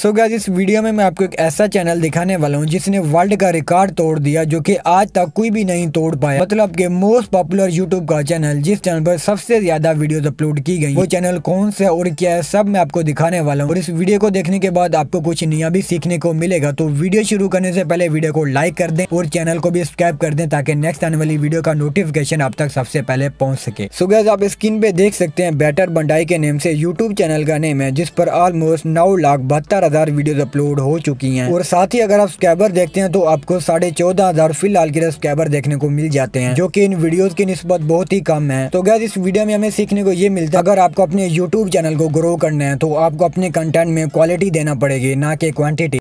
So guys, इस video में मैं आपको एक ऐसा चैनल दिखाने वाला हूं जिसने वर्ल्ड का रिकॉर्ड तोड़ दिया जो कि आज तक कोई भी नहीं तोड़ पाया। मतलब कि मोस्ट पॉपुलर यूट्यूब का चैनल, जिस चैनल पर सबसे ज्यादा वीडियोस अपलोड की गई, वो चैनल कौन सा और क्या है सब मैं आपको दिखाने वाला हूं। और इस वीडियो को देखने के बाद आपको कुछ नया भी सीखने को मिलेगा। तो वीडियो शुरू करने से पहले वीडियो को लाइक कर दें और चैनल को भी सब्सक्राइब कर दें ताकि नेक्स्ट आने वाली वीडियो का नोटिफिकेशन आप तक सबसे पहले पहुँच सके। सो गाइस, आप स्क्रीन पे देख सकते हैं बेटर बंडाई के नेम से यूट्यूब चैनल का नेम है, जिस पर ऑलमोस्ट 9,72,000 वीडियोस अपलोड हो चुकी हैं। और साथ ही अगर आप सब्सक्राइबर देखते हैं तो आपको 14,500 फिलहाल के सब्सक्राइबर देखने को मिल जाते हैं, जो कि इन वीडियोस की निस्बत बहुत ही कम है। तो गाइस, इस वीडियो में हमें सीखने को ये मिलता है, अगर आपको अपने यूट्यूब चैनल को ग्रो करना है तो आपको अपने कंटेंट में क्वालिटी देना पड़ेगी, ना कि क्वांटिटी।